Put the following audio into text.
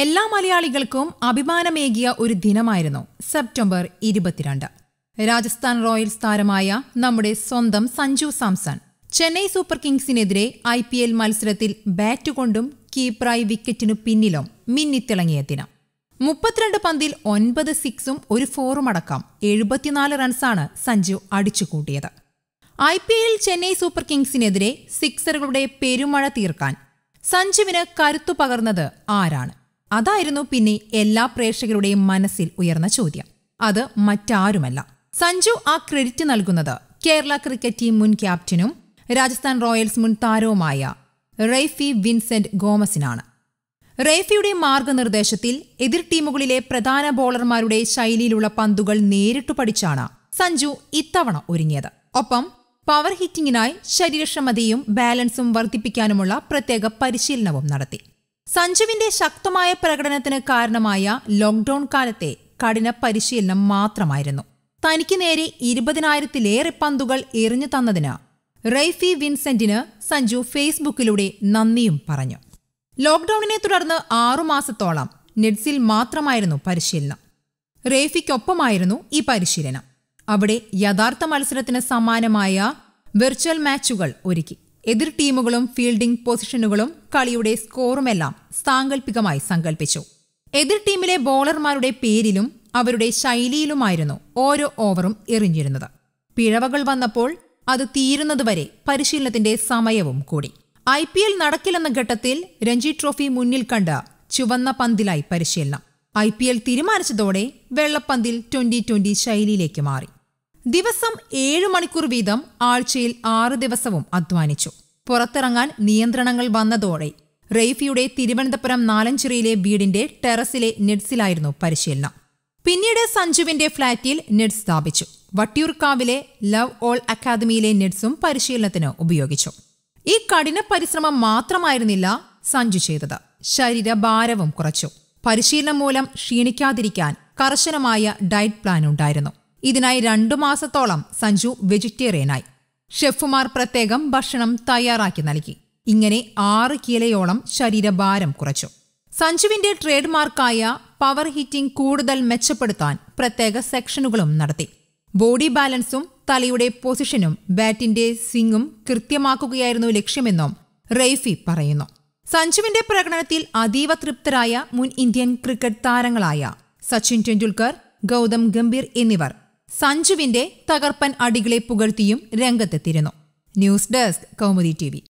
എല്ലാ മലയാളികൾക്കും അഭിമാനമേകിയ ഒരു ദിനമായിരുന്നു സെപ്റ്റംബർ 22. രാജസ്ഥാൻ റോയൽസ് താരമായ നമ്മുടെ സ്വന്തം സഞ്ജു സാംസൺ ചെന്നൈ സൂപ്പർ കിങ്സിനെതിരെ IPL മത്സരത്തിൽ ബാറ്റ് കൊണ്ടും കീപ്പറായി വിക്കറ്റിനു പിന്നിലും മിന്നിത്തിളങ്ങിയ ദിനം. 32 പന്തിൽ 9 സിക്സും ഒരു ഫോറും അടക്കം 74 റൺസാണ് സഞ്ജു അടിച്ചുകൂട്ടിയത്. IPL ചെന്നൈ സൂപ്പർ കിങ്സിനെതിരെ സിക്സറുകളുടെ പെരുമഴ തീർക്കാൻ സഞ്ജുവിന് കരുത്തു പകർന്നത് ആരാണ്? അതായിരുന്നു പിന്നെ എല്ലാ പ്രേക്ഷകരുടെയും മനസ്സിൽ ഉയർന്ന ചോദ്യം. അത് മറ്റാരുമല്ല, സഞ്ജു ആ ക്രെഡിറ്റ് നൽകുന്നത് കേരള ക്രിക്കറ്റ് ടീം മുൻ ക്യാപ്റ്റനും രാജസ്ഥാൻ റോയൽസ് മുൻ താരവുമായ റൈഫി വിൻസെന്റ് ഗോമസിനാണ്. റൈഫിയുടെ മാർഗനിർദ്ദേശത്തിൽ എതിർ ടീമുകളിലെ പ്രധാന ബോളർമാരുടെ ശൈലിയിലുള്ള പന്തുകൾ നേരിട്ടു പഠിച്ചാണ് സഞ്ജു ഇത്തവണ ഒരുങ്ങിയത്. ഒപ്പം പവർ ഹിറ്റിങ്ങിനായി ശരീരക്ഷമതയും ബാലൻസും വർദ്ധിപ്പിക്കാനുമുള്ള പ്രത്യേക പരിശീലനവും നടത്തി. സഞ്ജുവിന്റെ ശക്തമായ പ്രകടനത്തിന് കാരണമായ ലോക്ക്ഡൌൺ കാലത്തെ കഠിന പരിശീലനം മാത്രമായിരുന്നു. തനിക്ക് നേരെ 20,000-ലേറെ പന്തുകൾ എറിഞ്ഞു തന്നതിന് റൈഫി വിൻസെന്റിന് സഞ്ജു ഫേസ്ബുക്കിലൂടെ നന്ദിയും പറഞ്ഞു. ലോക്ക്ഡൌണിനെ തുടർന്ന് 6 മാസത്തോളം നെറ്റ്സിൽ മാത്രമായിരുന്നു പരിശീലനം. റൈഫിക്കൊപ്പമായിരുന്നു ഈ പരിശീലനം. അവിടെ യഥാർത്ഥ മത്സരത്തിന് സമാനമായ വെർച്വൽ മാച്ചുകൾ ഒരുക്കി. എതിർ ടീമുകളും ഫീൽഡിംഗ് പൊസിഷനുകളും കളിയുടെ സ്കോറുമെല്ലാം സാങ്കല്പികമായി സങ്കല്പിച്ചു. എതിർ ടീമിലെ ബോളർമാരുടെ പേരിലും അവരുടെ ശൈലിയിലുമായിരുന്നു ഓരോ ഓവറും എറിഞ്ഞിരുന്നത്. പിഴവുകൾ വന്നപ്പോൾ അത് തീരുന്നതുവരെ പരിശീലനത്തിന്റെ സമയവും കൂടി. IPL നടക്കില്ലെന്ന ഘട്ടത്തിൽ രഞ്ജി ട്രോഫി മുന്നിൽ കണ്ട ചുവന്ന പന്തിലായി പരിശീലനം. IPL തീരുമാനിച്ചതോടെ വെള്ളപ്പന്തിൽ 2020 ശൈലിയിലേക്ക് മാറി. ദിവസം 7 മണിക്കൂർ വീതം ആഴ്ചയിൽ 6 ദിവസവും അധ്വാനിച്ചു. പുറത്തിറങ്ങാൻ നിയന്ത്രണങ്ങൾ വന്നതോടെ റൈഫിയുടെ തിരുവനന്തപുരം നാലഞ്ചിറയിലെ വീടിന്റെ ടെറസിലെ നെറ്റ്സിലായിരുന്നു പരിശീലനം. പിന്നീട് സഞ്ജുവിന്റെ ഫ്ളാറ്റിൽ നെറ്റ്സ് സ്ഥാപിച്ചു. വട്ടിയൂർക്കാവിലെ ലവ് ഓൾ അക്കാദമിയിലെ നെറ്റ്സും പരിശീലനത്തിന് ഉപയോഗിച്ചു. ഈ കഠിന പരിശ്രമം മാത്രമായിരുന്നില്ല സഞ്ജു ചെയ്തത്, ശരീരഭാരവും കുറച്ചു. പരിശീലനം മൂലം ക്ഷീണിക്കാതിരിക്കാൻ കർശനമായ ഡയറ്റ് പ്ലാൻ ഉണ്ടായിരുന്നു. ഇതിനായി 2 മാസത്തോളം സഞ്ജു വെജിറ്റേറിയനായി. ഷെഫുമാർ പ്രത്യേകം ഭക്ഷണം തയ്യാറാക്കി നൽകി. ഇങ്ങനെ 6 കിലോയോളം ശരീരഭാരം കുറച്ചു. സഞ്ജുവിന്റെ ട്രേഡ് മാർക്കായ പവർ ഹിറ്റിംഗ് കൂടുതൽ മെച്ചപ്പെടുത്താൻ പ്രത്യേക സെക്ഷനുകളും നടത്തി. ബോഡി ബാലൻസും തലയുടെ പൊസിഷനും ബാറ്റിന്റെ സ്വിംഗും കൃത്യമാക്കുകയായിരുന്നു ലക്ഷ്യമെന്നും റൈഫി പറയുന്നു. സഞ്ജുവിന്റെ പ്രകടനത്തിൽ അതീവ തൃപ്തരായ മുൻ ഇന്ത്യൻ ക്രിക്കറ്റ് താരങ്ങളായ സച്ചിൻ ടെണ്ടുൽക്കർ, ഗൗതം ഗംഭീർ എന്നിവർ സഞ്ജുവിന്റെ തകർപ്പൻ അടികളെ പുകഴ്ത്തിയും രംഗത്തെത്തിയിരുന്നു. News desk Kaumudi TV.